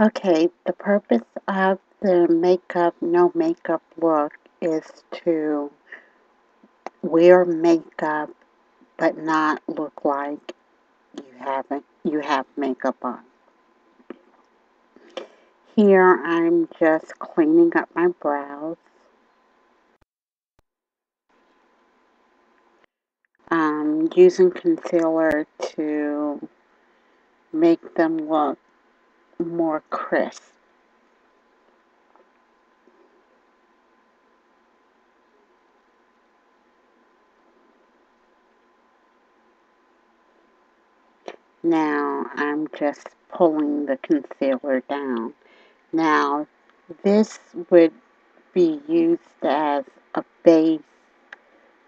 Okay, the purpose of the makeup, no makeup look is to wear makeup but not look like you have makeup on. Here I'm just cleaning up my brows. I'm using concealer to make them look more crisp. Now I'm just pulling the concealer down. Now this would be used as a base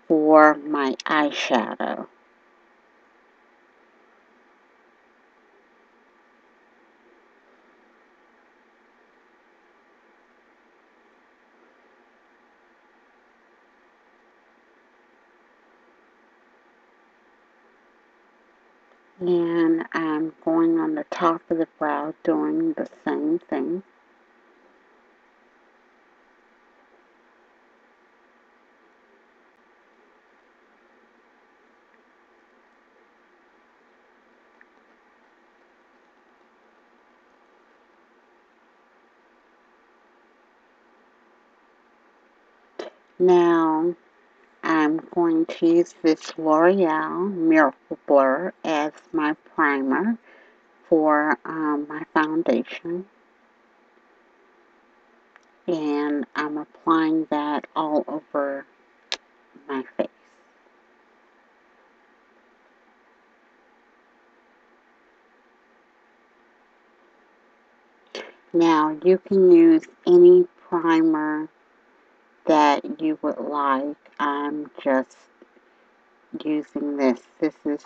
for my eyeshadow. And I'm going on the top of the brow doing the same thing. Now, I'm going to use this L'Oreal Miracle Blur as my primer for my foundation. And I'm applying that all over my face. Now, you can use any primer that you would like. I'm just using this. This is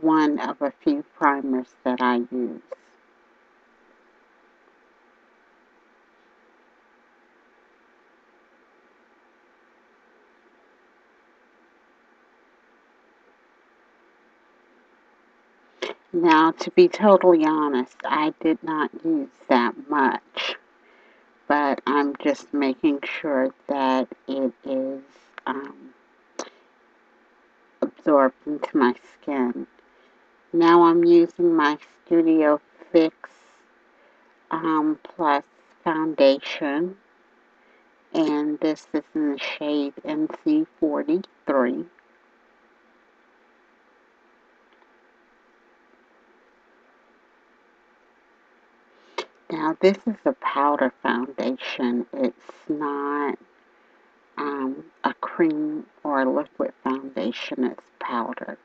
one of a few primers that I use. Now, to be totally honest, I did not use that much, but I'm just making sure that it is absorbed into my skin. Now I'm using my Studio Fix Plus foundation, and this is in the shade NC43. Now this is a powder foundation. It's not a cream or a liquid foundation, it's powder.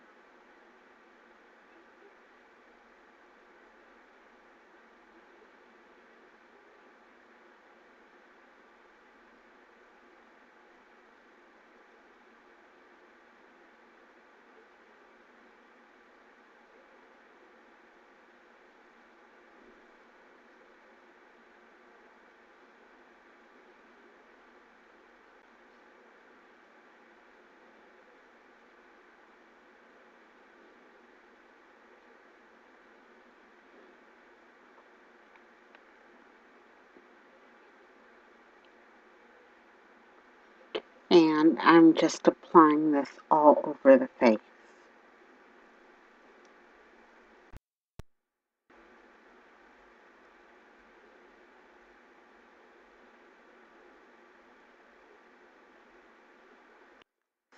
And I'm just applying this all over the face.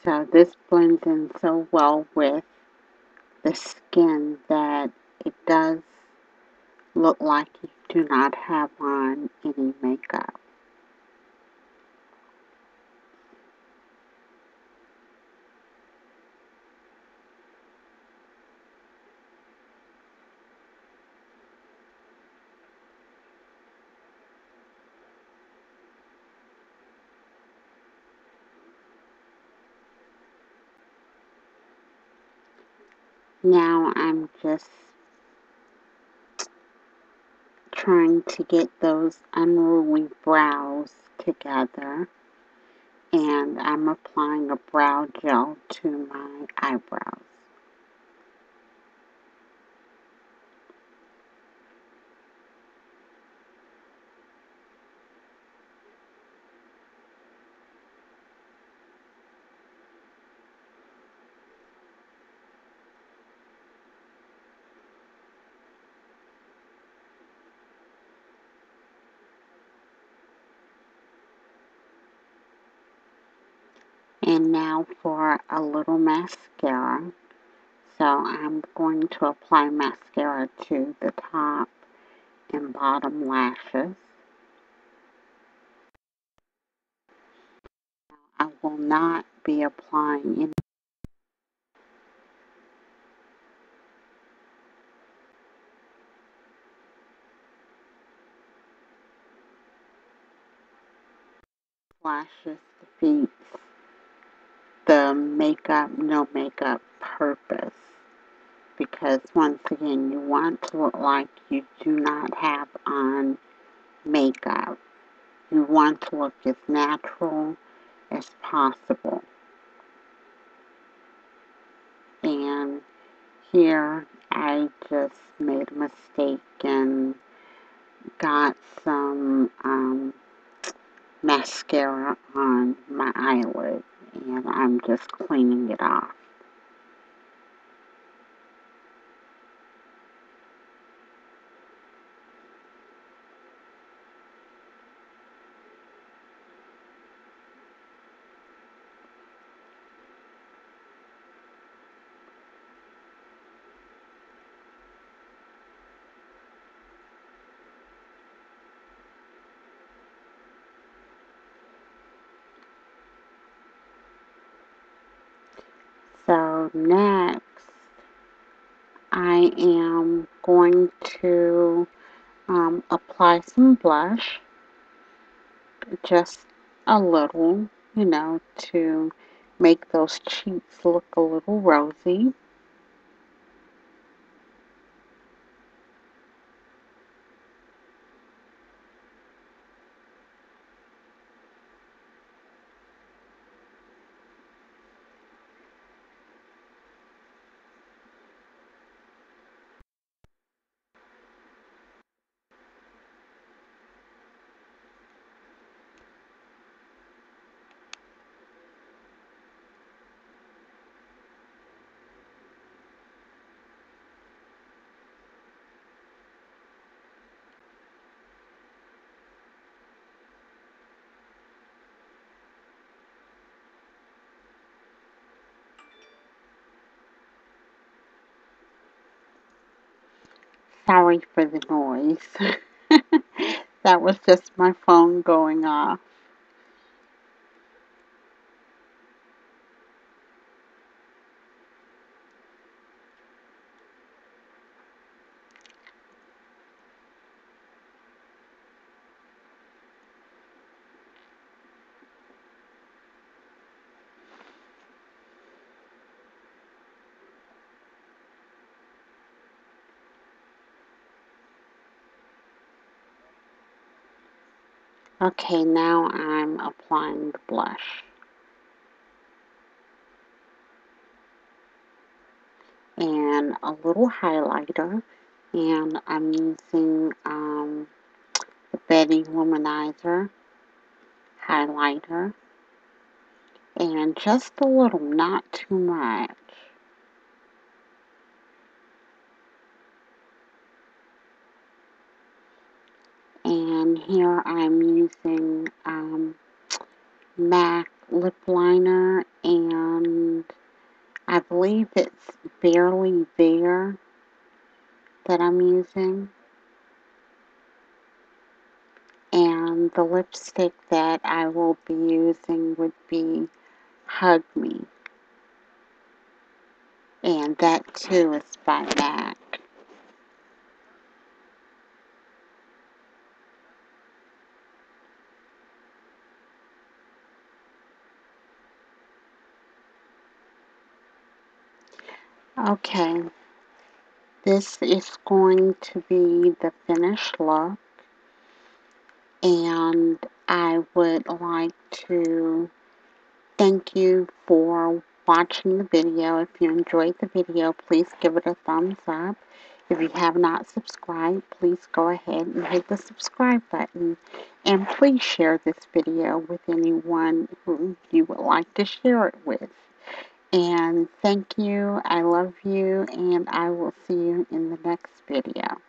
So this blends in so well with the skin that it does look like you do not have on any makeup. Now I'm just trying to get those unruly brows together, and I'm applying a brow gel to my eyebrows. And now for a little mascara. So I'm going to apply mascara to the top and bottom lashes. I will not be applying any. Lashes, the feet, the makeup, no makeup purpose, because once again you want to look like you do not have on makeup. You want to look as natural as possible. And here I just made a mistake and got some mascara on my eyelid, and I'm just cleaning it off. So next, I am going to apply some blush, just a little, you know, to make those cheeks look a little rosy. Sorry for the noise. That was just my phone going off. Okay, now I'm applying the blush. And a little highlighter. And I'm using the Betty Lou Manizer highlighter. And just a little, not too much. And here I'm using MAC lip liner, and I believe it's Barely There that I'm using. And the lipstick that I will be using would be Hug Me. And that too is by MAC. Okay, this is going to be the finished look, and I would like to thank you for watching the video. If you enjoyed the video, please give it a thumbs up. If you have not subscribed, please go ahead and hit the subscribe button, and please share this video with anyone who you would like to share it with. And thank you, I love you, and I will see you in the next video.